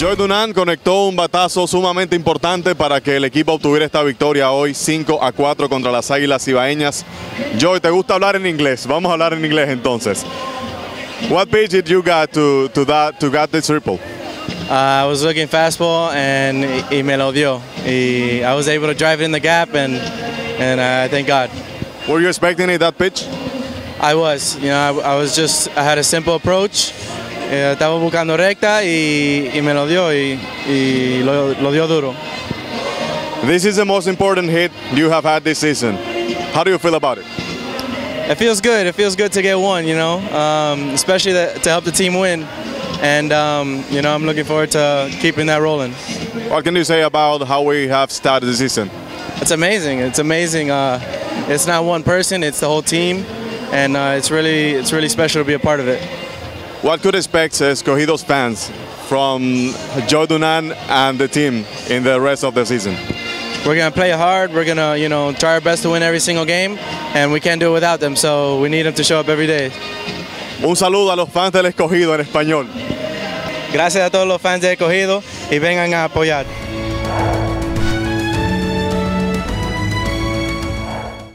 Joe Dunand conectó un batazo sumamente importante para que el equipo obtuviera esta victoria hoy 5-4 contra las Águilas Ibaeñas. Joe, ¿te gusta hablar en inglés? Vamos a hablar en inglés entonces. What pitch did you got to get the triple? I was looking fastball and he me lo dio. I was able to drive it in the gap and thank God. Were you expecting it, that pitch? I was. You know, I had a simple approach. Estaba buscando recta y me lo dio y lo dio duro. This is the most important hit you have had this season. How do you feel about it? It feels good. It feels good to get one, you know, especially to help the team win. And, you know, I'm looking forward to keeping that rolling. What can you say about how we have started the season? It's amazing. It's amazing. It's not one person. It's the whole team. And it's really special to be a part of it. What could expect Escogido's fans from Joe Dunand and the team in the rest of the season? We're going to play hard. We're going to, you know, try our best to win every single game, and we can't do it without them, so we need them to show up every day. Un saludo a los fans del Escogido en español. Gracias a todos los fans del Escogido y vengan a apoyar.